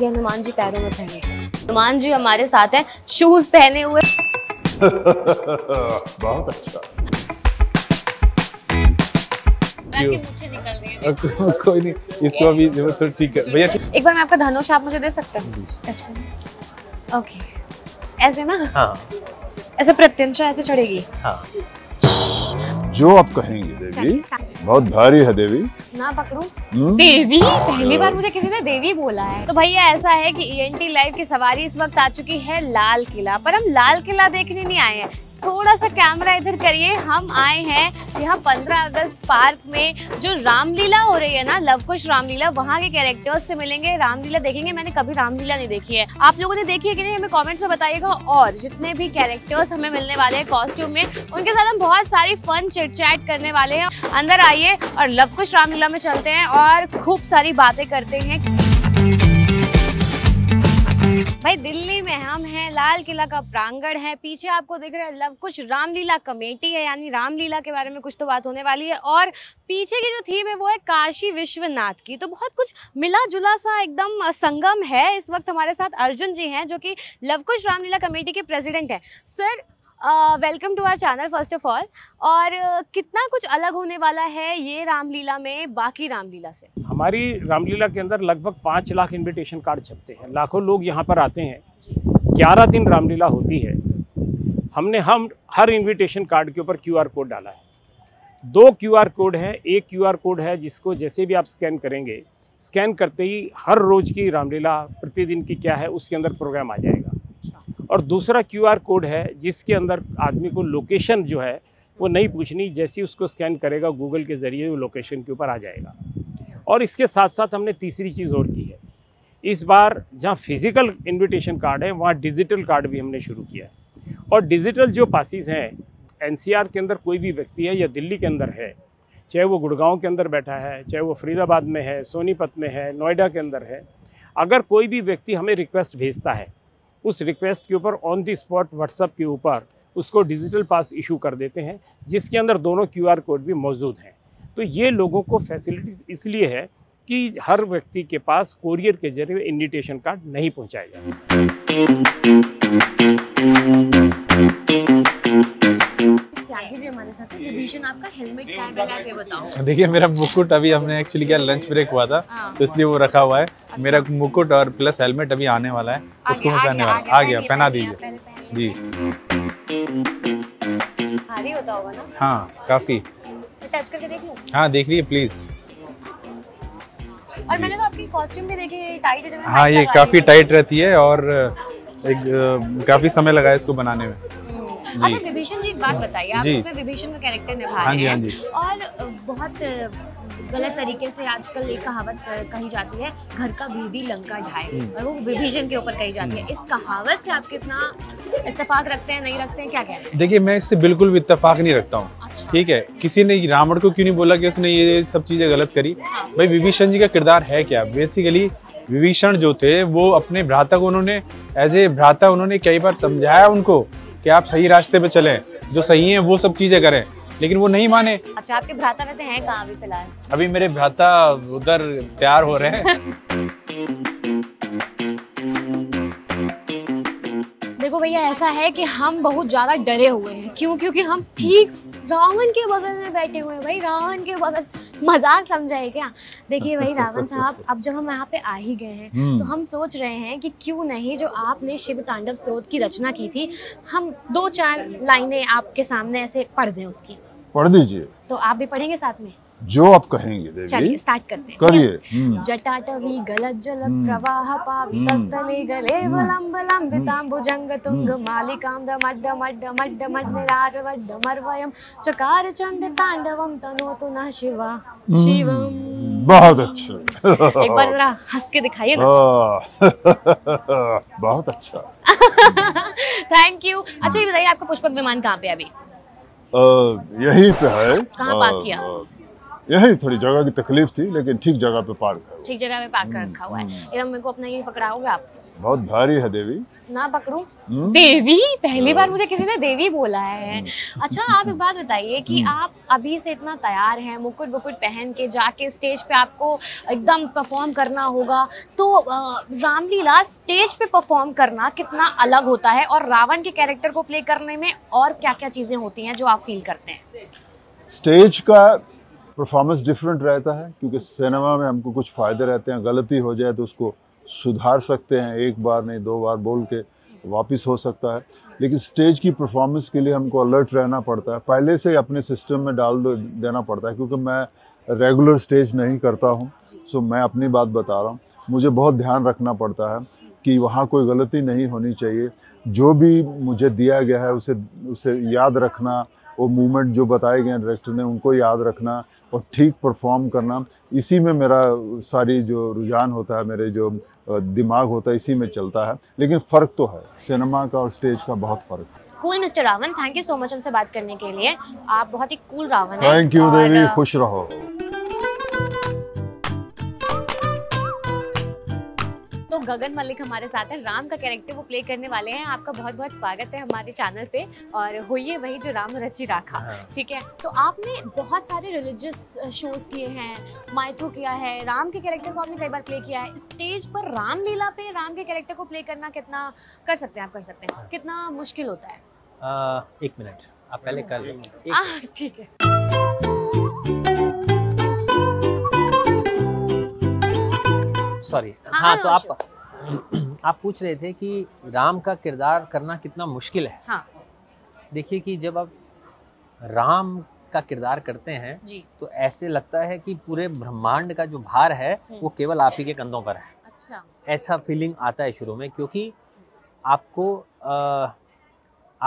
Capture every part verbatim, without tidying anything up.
ये हनुमान जी पैरों में पहने थे। हनुमान जी हमारे साथ हैं, शूज पहने हुए। बहुत अच्छा। मुझे निकल रही है। को, कोई नहीं, इसको अभी थोड़ा ठीक है भैया। एक बार मैं आपका धनुष आप मुझे दे सकते हैं? अच्छा ओके, ऐसे ना? हाँ। ऐसे प्रत्यंचा ऐसे चढ़ेगी। हाँ। जो आप कहेंगे देवी। बहुत भारी है देवी। ना पकड़ू देवी? पहली बार मुझे किसी ने देवी बोला है। तो भैया ऐसा है कि ई एन टी लाइव की सवारी इस वक्त आ चुकी है लाल किला पर। हम लाल किला देखने नहीं आए हैं, थोड़ा सा कैमरा इधर करिए, हम आए हैं यहाँ पंद्रह अगस्त पार्क में जो रामलीला हो रही है ना, लवकुश रामलीला, वहाँ के कैरेक्टर्स से मिलेंगे, रामलीला देखेंगे। मैंने कभी रामलीला नहीं देखी है, आप लोगों ने देखी है कि नहीं हमें कमेंट्स में बताइएगा। और जितने भी कैरेक्टर्स हमें मिलने वाले हैं कॉस्ट्यूम में, उनके साथ हम बहुत सारी फन चिटचैट करने वाले हैं। अंदर आइए और लवकुश रामलीला में चलते हैं और खूब सारी बातें करते हैं। भाई दिल्ली में हम हैं, लाल किला का प्रांगण है, पीछे आपको दिख रहा है लव कुश रामलीला कमेटी है, यानी रामलीला के बारे में कुछ तो बात होने वाली है। और पीछे की जो थीम है वो है काशी विश्वनाथ की, तो बहुत कुछ मिला जुला सा एकदम संगम है। इस वक्त हमारे साथ अर्जुन जी हैं जो कि लव कुश रामलीला कमेटी के प्रेसिडेंट हैं। Sir welcome to our channel first of all. और uh, कितना कुछ अलग होने वाला है ये रामलीला में बाकी रामलीला से? हमारी रामलीला के अंदर लगभग पाँच लाख इनविटेशन कार्ड छपते हैं, लाखों लोग यहाँ पर आते हैं, ग्यारह दिन रामलीला होती है। हमने हम हर इनविटेशन कार्ड के ऊपर क्यूआर कोड डाला है, दो क्यूआर कोड है, एक क्यूआर कोड है जिसको जैसे भी आप स्कैन करेंगे, स्कैन करते ही हर रोज़ की रामलीला प्रतिदिन की क्या है उसके अंदर प्रोग्राम आ जाएगा। और दूसरा क्यूआर कोड है जिसके अंदर आदमी को लोकेशन जो है वो नहीं पूछनी, जैसे उसको स्कैन करेगा गूगल के ज़रिए वो लोकेशन के ऊपर आ जाएगा। और इसके साथ साथ हमने तीसरी चीज़ और की है, इस बार जहाँ फिज़िकल इनविटेशन कार्ड है वहाँ डिजिटल कार्ड भी हमने शुरू किया है। और डिजिटल जो पासिस हैं, एन सी आर के अंदर कोई भी व्यक्ति है या दिल्ली के अंदर है, चाहे वो गुड़गांव के अंदर बैठा है, चाहे वो फरीदाबाद में है, सोनीपत में है, नोएडा के अंदर है, अगर कोई भी व्यक्ति हमें रिक्वेस्ट भेजता है, उस रिक्वेस्ट के ऊपर ऑन द स्पॉट व्हाट्सएप के ऊपर उसको डिजिटल पास इशू कर देते हैं, जिसके अंदर दोनों क्यूआर कोड भी मौजूद हैं। तो ये लोगों को फैसिलिटीज़ इसलिए है कि हर व्यक्ति के पास कोरियर के जरिए इनविटेशन कार्ड नहीं पहुंचाया जा सकता। देखिए मेरा मुकुट अभी हमने एक्चुअली क्या लंच ब्रेक हुआ था तो इसलिए वो रखा हुआ है। अच्छा। मेरा मुकुट और प्लस हेलमेट अभी आने वाला है, उसको मैं पहनने वाला आ गया, पहना दीजिए जी। भारी होता होगा ना? हाँ काफी। टच करके देख लूं? हाँ देख लीजिए प्लीज। और मैंने तो आपकी कॉस्ट्यूम भी देखी, टाइट है। हाँ ये काफी टाइट रहती है और एक काफी समय लगा है इसको बनाने में। अच्छा विभीषण जी बात बताइए, आप इसमें विभीषण का कैरेक्टर निभा रहे हैं और बहुत गलत तरीके से आजकल एक कहावत कही जाती है, घर का भीदी लंका ढाए, और वो विभीषण के ऊपर कही जाती है। इस कहावत से आप कितना इत्तेफाक रखते हैं, नहीं रखते हैं, क्या कह रहे हैं? देखिए मैं इससे बिल्कुल भी इत्तेफाक नहीं रखता हूँ। ठीक है, किसी ने रावण को क्यों नहीं बोला कि उसने ये सब चीजें गलत करी? भाई विभीषण जी का किरदार है क्या? बेसिकली विभीषण जो थे वो अपने भ्राता को उन्होंने एज ए भ्राता उन्होंने कई बार समझाया उनको कि आप सही रास्ते पे चलें, जो सही है वो सब चीजें करें, लेकिन वो नहीं माने। अच्छा आपके भ्राता वैसे हैं कहाँ अभी फिलहाल? अभी मेरे भ्राता उधर तैयार हो रहे हैं। देखो भैया ऐसा है कि हम बहुत ज्यादा डरे हुए हैं, क्यों? क्योंकि हम ठीक रावण के बगल में बैठे हुए हैं। भाई रावण के बगल मजाक समझाए क्या? देखिए भाई रावण साहब, अब जब हम यहाँ पे आ ही गए हैं तो हम सोच रहे हैं कि क्यों नहीं जो आपने शिव तांडव स्तोत्र की रचना की थी, हम दो चार लाइनें आपके सामने ऐसे पढ़ दें उसकी। पढ़ दीजिए। तो आप भी पढ़ेंगे साथ में? जो आप कहेंगे देवी। चलिए स्टार्ट करते हैं। करिए। जटाटवी गलत जलम प्रवाह पापस्तले गले वलंब लंबितांबुजंग तुंग मालिकां दमड्ड मड्ड मड्ड मड्ड निरार वड्ड मर्वयम चकार चंड तांडवम तनोतु न शिवा शिवम। बहुत अच्छा। एक बार जरा हंस के दिखाइए ना। बहुत अच्छा। Thank you. अच्छा ये बताइए आपका पुष्पक विमान कहाँ पे अभी? यही पे है। कहाँ पार्क किया? यही थोड़ी जगह की तकलीफ थी लेकिन ठीक जगह पे पार्क है। ठीक जगह पे पार्क कर रखा हुआ है। मेरे को अपना ये पकड़ाओगे आप? बहुत भारी है देवी, ना पकड़ू देवी। पहली बार मुझे किसी ने देवी बोला है। अच्छा आप एक बात बताइए कि आप अभी से इतना तैयार हैं, मुकुट वुकुट पहन के जाके स्टेज पे आपको एकदम परफॉर्म करना होगा, तो रामलीला स्टेज पे परफॉर्म करना कितना अलग होता है और रावण के कैरेक्टर को प्ले करने में और क्या क्या चीज़ें होती हैं जो आप फील करते हैं? स्टेज का परफॉर्मेंस डिफरेंट रहता है क्योंकि सिनेमा में हमको कुछ फ़ायदे रहते हैं, गलती हो जाए तो उसको सुधार सकते हैं, एक बार नहीं दो बार बोल के वापस हो सकता है। लेकिन स्टेज की परफॉर्मेंस के लिए हमको अलर्ट रहना पड़ता है, पहले से अपने सिस्टम में डाल दो देना पड़ता है क्योंकि मैं रेगुलर स्टेज नहीं करता हूं, सो मैं अपनी बात बता रहा हूं। मुझे बहुत ध्यान रखना पड़ता है कि वहां कोई गलती नहीं होनी चाहिए, जो भी मुझे दिया गया है उसे उसे याद रखना, वो मूवमेंट जो बताए गए डायरेक्टर ने उनको याद रखना और ठीक परफॉर्म करना, इसी में मेरा सारी जो रुझान होता है, मेरे जो दिमाग होता है इसी में चलता है। लेकिन फ़र्क तो है, सिनेमा का और स्टेज का बहुत फ़र्क है। Cool mister Ravan, thank you so much हमसे बात करने के लिए, आप बहुत ही कूल रावण हैं। थैंक यू देवी, खुश रहो। गगन मलिक हमारे साथ हैं, राम का कैरेक्टर वो प्ले करने वाले हैं। आपका बहुत बहुत स्वागत है हमारे चैनल पे, और होइए वही जो राम रची राखा। ठीक है, तो आपने बहुत सारे रिलीजियस शोज किए हैं, माइथो किया है, राम के कैरेक्टर को आपने कई बार प्ले किया है। स्टेज पर रामलीला पे राम के कैरेक्टर को प्ले करना कितना कर सकते हैं आप? कर सकते हैं, कितना मुश्किल होता है? आ, एक मिनट आप पहले कर लें, ठीक है। सॉरी हाँ, हाँ तो आप आप पूछ रहे थे कि राम का किरदार करना कितना मुश्किल है। हाँ। देखिए कि जब आप राम का किरदार करते हैं जी, तो ऐसे लगता है कि पूरे ब्रह्मांड का जो भार है वो केवल आप ही के कंधों पर है। अच्छा। ऐसा फीलिंग आता है शुरू में, क्योंकि आपको आ,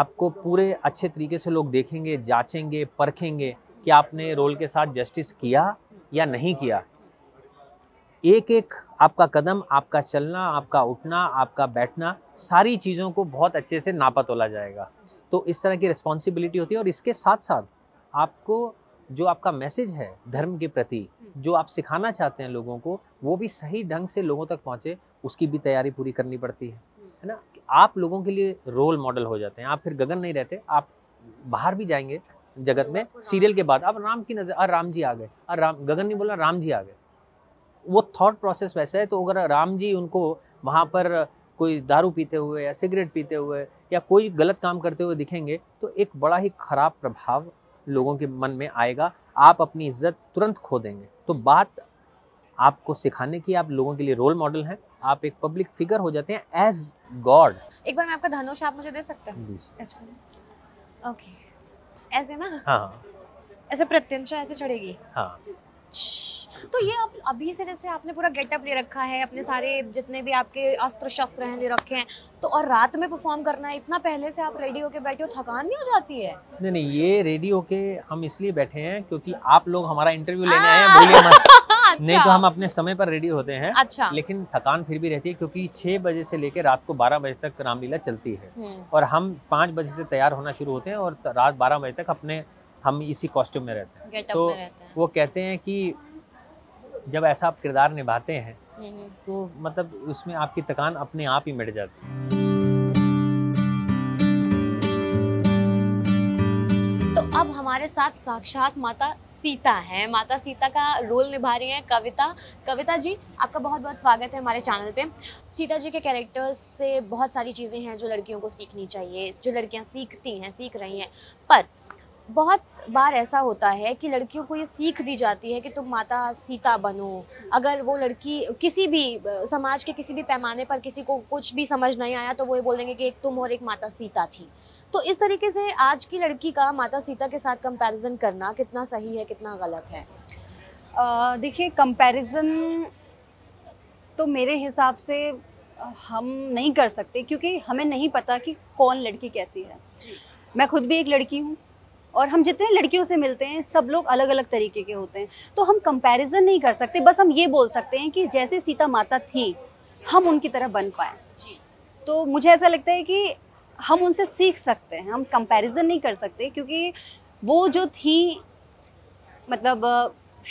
आपको पूरे अच्छे तरीके से लोग देखेंगे, जांचेंगे, परखेंगे कि आपने रोल के साथ जस्टिस किया या नहीं किया। एक एक आपका कदम, आपका चलना, आपका उठना, आपका बैठना, सारी चीज़ों को बहुत अच्छे से नापा तोला जाएगा। तो इस तरह की रिस्पॉन्सिबिलिटी होती है, और इसके साथ साथ आपको जो आपका मैसेज है धर्म के प्रति, जो आप सिखाना चाहते हैं लोगों को, वो भी सही ढंग से लोगों तक पहुंचे, उसकी भी तैयारी पूरी करनी पड़ती है, है ना। आप लोगों के लिए रोल मॉडल हो जाते हैं, आप फिर गगन नहीं रहते, आप बाहर भी जाएंगे जगत में। सीरियल के बाद आप राम की नज़र, और राम जी आ गए, और राम, गगन नहीं बोला, राम जी आ गए। वो थॉट प्रोसेस वैसा है, तो अगर राम जी उनको वहाँ पर कोई दारू पीते हुए या सिगरेट पीते हुए या कोई गलत काम करते हुए दिखेंगे तो एक बड़ा ही ख़राब प्रभाव लोगों के मन में आएगा, आप अपनी इज्जत तुरंत खो देंगे। तो बात आपको सिखाने की, आप लोगों के लिए रोल मॉडल हैं, आप एक पब्लिक फिगर हो जाते हैं, एज गॉड। एक बार मैं आपका धनुष, आप मुझे दे सकते हैं? अच्छा ओके, ऐसे ना, हाँ ऐसे प्रत्यंचा ऐसे चढ़ेगी, हाँ। तो ये आप अभी से जैसे आपने पूरा गेटअप ले रखा है, अपने सारे जितने भी आपके अस्त्र शस्त्र हैं ले रखे हैं, तो और रात में परफॉर्म करना है, इतना पहले से आप रेडी होके बैठे हो, थकान नहीं हो जाती है? नहीं नहीं, ये रेडी होके हम इसलिए बैठे हैं क्योंकि आप लोग हमारा इंटरव्यू लेने आए हैं, बोलिए मत। अच्छा। नहीं तो हम अपने समय पर रेडी होते हैं। अच्छा। लेकिन थकान फिर भी रहती है क्योंकि छह बजे से लेकर रात को बारह बजे तक रामलीला चलती है, और हम पाँच बजे से तैयार होना शुरू होते हैं और रात बारह बजे तक अपने हम इसी कॉस्ट्यूम में रहते हैं। तो वो कहते हैं कि जब ऐसा आप किरदार निभाते हैं तो मतलब उसमें आपकी थकान अपने आप ही मिट जाती है। तो अब हमारे साथ साक्षात माता सीता हैं, माता सीता का रोल निभा रही हैं कविता। कविता जी, आपका बहुत बहुत स्वागत है हमारे चैनल पे। सीता जी के कैरेक्टर्स से बहुत सारी चीज़ें हैं जो लड़कियों को सीखनी चाहिए, जो लड़कियां सीखती हैं, सीख रही हैं, पर बहुत बार ऐसा होता है कि लड़कियों को ये सीख दी जाती है कि तुम माता सीता बनो। अगर वो लड़की किसी भी समाज के किसी भी पैमाने पर किसी को कुछ भी समझ नहीं आया तो वो ये बोल देंगे कि एक तुम और एक माता सीता थी। तो इस तरीके से आज की लड़की का माता सीता के साथ कंपैरिजन करना कितना सही है, कितना गलत है? देखिए, कंपैरिजन तो मेरे हिसाब से हम नहीं कर सकते क्योंकि हमें नहीं पता कि कौन लड़की कैसी है। मैं खुद भी एक लड़की हूँ और हम जितने लड़कियों से मिलते हैं सब लोग अलग अलग तरीके के होते हैं, तो हम कंपैरिजन नहीं कर सकते। बस हम ये बोल सकते हैं कि जैसे सीता माता थी हम उनकी तरह बन पाए, तो मुझे ऐसा लगता है कि हम उनसे सीख सकते हैं, हम कंपैरिजन नहीं कर सकते क्योंकि वो जो थी, मतलब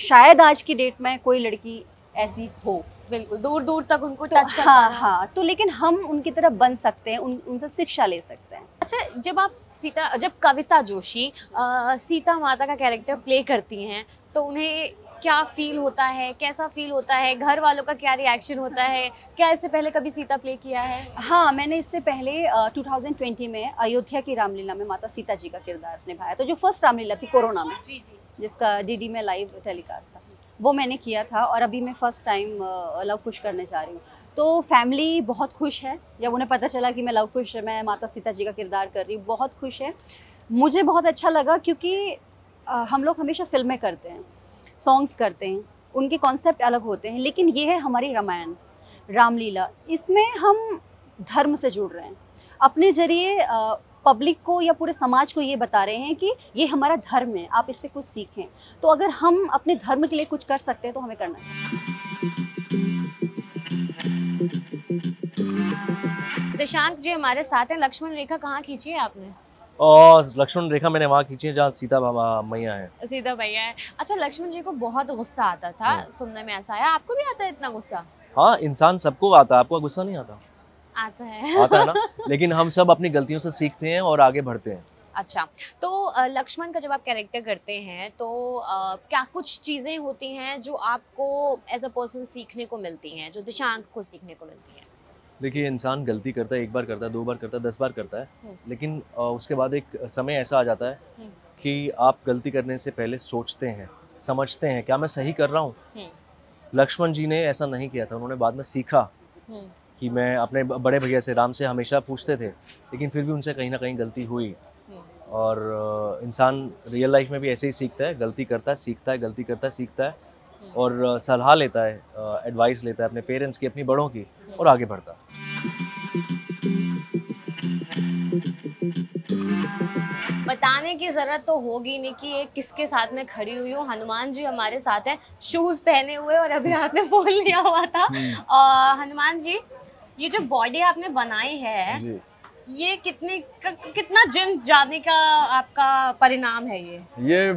शायद आज की डेट में कोई लड़की ऐसी हो, बिल्कुल दूर दूर तक उनको तो टच करना। हाँ हाँ, तो लेकिन हम उनकी तरह बन सकते हैं, उन, उनसे शिक्षा ले सकते हैं। अच्छा, जब आप सीता, जब कविता जोशी आ, सीता माता का कैरेक्टर प्ले करती हैं तो उन्हें क्या फील होता है, कैसा फील होता है, घर वालों का क्या रिएक्शन होता है, क्या इससे पहले कभी सीता प्ले किया है? हाँ, मैंने इससे पहले टू थाउजेंड ट्वेंटी में अयोध्या की रामलीला में माता सीता जी का किरदार निभाया, तो जो फर्स्ट रामलीला थी कोरोना में, जी जी, जिसका डीडी में लाइव टेलीकास्ट था, वो मैंने किया था। और अभी मैं फर्स्ट टाइम लव कुश करने जा रही हूँ, तो फैमिली बहुत खुश है जब उन्हें पता चला कि मैं लव कुश में माता सीता जी का किरदार कर रही हूँ, बहुत खुश है। मुझे बहुत अच्छा लगा क्योंकि हम लोग हमेशा फिल्में करते हैं, सॉन्ग्स करते हैं, उनके कॉन्सेप्ट अलग होते हैं, लेकिन ये है हमारी रामायण, रामलीला, इसमें हम धर्म से जुड़ रहे हैं, अपने जरिए पब्लिक को या पूरे समाज को ये बता रहे हैं कि ये हमारा धर्म है, आप इससे कुछ सीखें। तो अगर हम अपने धर्म के लिए कुछ कर सकते हैं तो हमें करना चाहिए। दिशांक जी हमारे साथ हैं। लक्ष्मण रेखा कहाँ खींची है आपने? और लक्ष्मण रेखा मैंने वहाँ खींची है जहाँ सीता मैया है। सीता मैया है। अच्छा, लक्ष्मण जी को बहुत गुस्सा आता था, सुनने में ऐसा आया। आपको भी आता है इतना गुस्सा? हाँ, इंसान सबको आता है। आपको गुस्सा नहीं आता? आता है, आता है ना। लेकिन हम सब अपनी गलतियों से सीखते हैं और आगे बढ़ते हैं। अच्छा, तो लक्ष्मण का जब आप कैरेक्टर करते हैं तो आ, क्या कुछ चीज़ें होती हैं जो आपको एज अ पर्सन सीखने को मिलती हैं, जो दिशांक को सीखने को मिलती हैं? देखिए, इंसान गलती करता है, एक बार करता है, दो बार करता है, दस बार करता है, लेकिन आ, उसके बाद एक समय ऐसा आ जाता है कि आप गलती करने से पहले सोचते हैं, समझते हैं क्या मैं सही कर रहा हूँ। लक्ष्मण जी ने ऐसा नहीं किया था, उन्होंने बाद में सीखा कि मैं अपने बड़े भैया से, राम से, हमेशा पूछते थे, लेकिन फिर भी उनसे कहीं ना कहीं गलती हुई। और इंसान रियल लाइफ में भी ऐसे ही सीखता है, गलती करता है, सीखता है, गलती करता है, सीखता है, और सलाह लेता है, एडवाइस लेता है अपने पेरेंट्स की, अपनी बड़ों की, और आगे बढ़ता है। बताने की जरूरत तो होगी नहीं कि ये किसके साथ में खड़ी हुई हूँ। हनुमान जी हमारे साथ हैं, शूज पहने हुए, और अभी आपने फोन लिया हुआ था। और हनुमान जी, ये जो बॉडी आपने बनाई है जी, ये कितने क, कितना जिम जाने का आपका परिणाम है? ये ये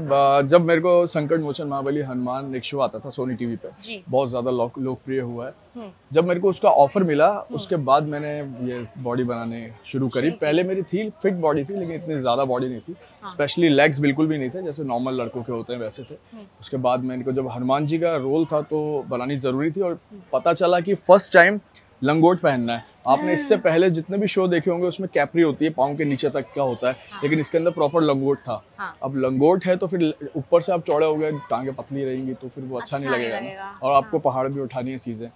जब मेरे को संकट मोचन महाबली हनुमान एक शो आता था सोनी टीवी पे जी, बहुत ज्यादा लोकप्रिय हुआ है, जब मेरे को उसका ऑफर मिला उसके बाद मैंने ये बॉडी बनाने शुरू करी। पहले मेरी थी फिट बॉडी थी, लेकिन इतनी ज्यादा बॉडी नहीं थी, स्पेशली लेग्स बिल्कुल भी नहीं थे, जैसे नॉर्मल लड़कों के होते हैं वैसे थे। उसके बाद मेरे को जब हनुमान जी का रोल था तो बनानी जरूरी थी, और पता चला कि फर्स्ट टाइम लंगोट पहनना है। आपने इससे पहले जितने भी शो देखे होंगे उसमें कैपरी होती है, पाँव के नीचे तक का होता है, हाँ। लेकिन इसके अंदर प्रॉपर लंगोट था। हाँ। अब लंगोट है तो फिर ऊपर से आप चौड़े हो गए, टांगे पतली रहेंगी तो फिर वो अच्छा, अच्छा नहीं लगेगा ना, और हाँ। आपको पहाड़ भी उठानी है चीज़ें,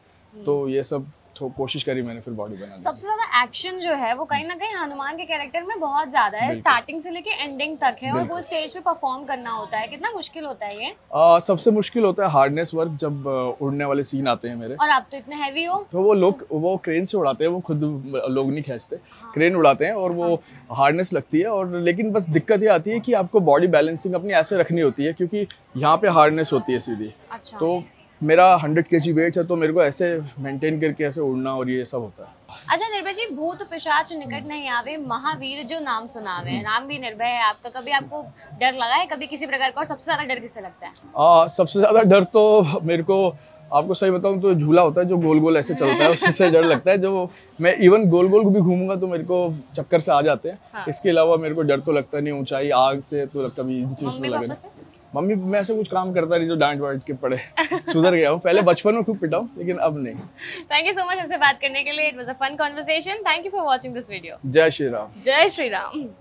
तो ये सब तो कोशिश करी मैंने फिर बॉडी बनाने। सबसे ज्यादा एक्शन जो है वो कहीं ना कहीं हनुमान के कैरेक्टर में बहुत ज्यादा है, स्टार्टिंग से लेके एंडिंग तक है, और वो स्टेज पे परफॉर्म करना होता है। कितना मुश्किल होता है ये? आ, सबसे मुश्किल होता है हार्डनेस वर्क, जब उड़ने वाले सीन आते हैं मेरे। और आप तो इतने हैवी हो तो वो लोग वो क्रेन से उड़ाते हैं, वो खुद लोग नहीं खींचते, क्रेन उड़ाते हैं, और वो हार्डनेस लगती है। और लेकिन बस दिक्कत ये आती है कि आपको बॉडी बैलेंसिंग अपनी ऐसे रखनी होती है, क्योंकि यहाँ पे हार्डनेस होती है सीधी। तो मेरा हंड्रेड केजी वेट है, तो मेरे को ऐसे मेंटेन करके ऐसे उड़ना और ये सब होता है। अच्छा निर्भय जी, भूत पिशाच निकट नहीं आवे, महावीर जो नाम सुनावे। नाम भी निर्भय है आपका, कभी आपको डर लगा है कभी किसी प्रकार का? और सबसे ज्यादा डर किससे लगता है? आ, सबसे ज्यादा डर तो मेरे को, आपको सही बताऊं तो, झूला होता है जो गोल गोल ऐसे चलता है, उससे डर लगता है। जब मैं इवन गोल गोल भी घूमूंगा तो मेरे को चक्कर से आ जाते हैं। हाँ। इसके अलावा मेरे को डर तो लगता नहीं, ऊंचाई, आग से तो कभी लगा। मम्मी मैं ऐसे कुछ काम करता नहीं जो डांट वाट के पड़े, सुधर गया हूँ। पहले बचपन में खूब पिटाऊँ, लेकिन अब नहीं। थैंक यू सो मच हमसे बात करने के लिए, it was a fun conversation. Thank you for watching this video. जय श्री राम। जय श्री राम।